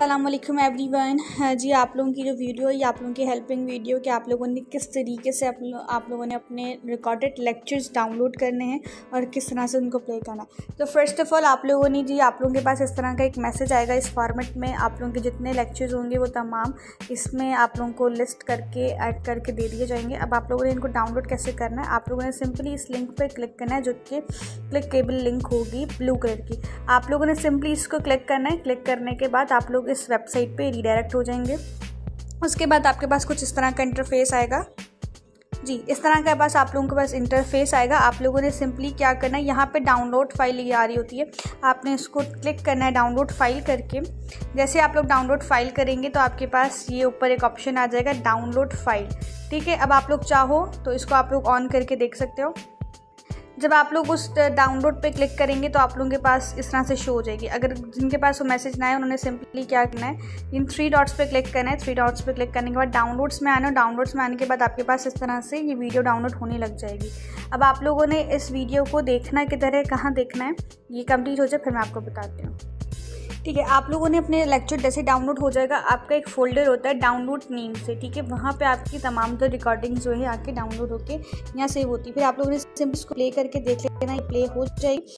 अस्सलामुअलैकुम एवरीवन। जी, आप लोगों की जो वीडियो है ये आप लोगों की हेल्पिंग वीडियो कि आप लोगों ने किस तरीके से आप लोगों ने अपने रिकॉर्डेड लेक्चर्स डाउनलोड करने हैं और किस तरह से उनको प्ले करना है। तो फर्स्ट ऑफ़ ऑल आप लोगों के पास इस तरह का एक मैसेज आएगा। इस फॉर्मेट में आप लोगों के जितने लेक्चर्स होंगे वो तमाम इसमें आप लोगों को लिस्ट करके ऐड करके दे दिए जाएंगे। अब आप लोगों ने इनको डाउनलोड कैसे करना है, आप लोगों ने सिंपली इस लिंक पर क्लिक करना है जो कि क्लिकेबल लिंक होगी ब्लू कलर की। आप लोगों ने सिंपली इसको क्लिक करना है। क्लिक करने के बाद आप लोग इस वेबसाइट पे रीडायरेक्ट हो जाएंगे। उसके बाद आपके पास कुछ इस तरह का इंटरफेस आएगा। जी, इस तरह के पास आप लोगों के पास इंटरफेस आएगा। आप लोगों ने सिंपली क्या करना है, यहाँ पे डाउनलोड फाइल ये आ रही होती है, आपने इसको क्लिक करना है डाउनलोड फाइल करके। जैसे आप लोग डाउनलोड फाइल करेंगे तो आपके पास ये ऊपर एक ऑप्शन आ जाएगा डाउनलोड फाइल। ठीक है, अब आप लोग चाहो तो इसको आप लोग ऑन करके देख सकते हो। जब आप लोग उस डाउनलोड पे क्लिक करेंगे तो आप लोगों के पास इस तरह से शो हो जाएगी। अगर जिनके पास वो मैसेज ना है उन्होंने सिंपली क्या करना है, इन थ्री डॉट्स पे क्लिक करना है। थ्री डॉट्स पे क्लिक करने के बाद डाउनलोड्स में आना। डाउनलोड्स में आने के बाद आपके पास इस तरह से ये वीडियो डाउनलोड होने लग जाएगी। अब आप लोगों ने इस वीडियो को देखना किधर है, कहाँ देखना है, ये कंप्लीट हो जाए फिर मैं आपको बताती हूँ। ठीक है, आप लोगों ने अपने लेक्चर जैसे डाउनलोड हो जाएगा, आपका एक फ़ोल्डर होता है डाउनलोड नेम से। ठीक है, वहाँ पे आपकी तमाम तो रिकॉर्डिंग्स जो है आके डाउनलोड होके यहाँ सेव होती है। फिर आप लोगों ने सिंपल इसको प्ले करके देख लेना, प्ले हो जाएगी।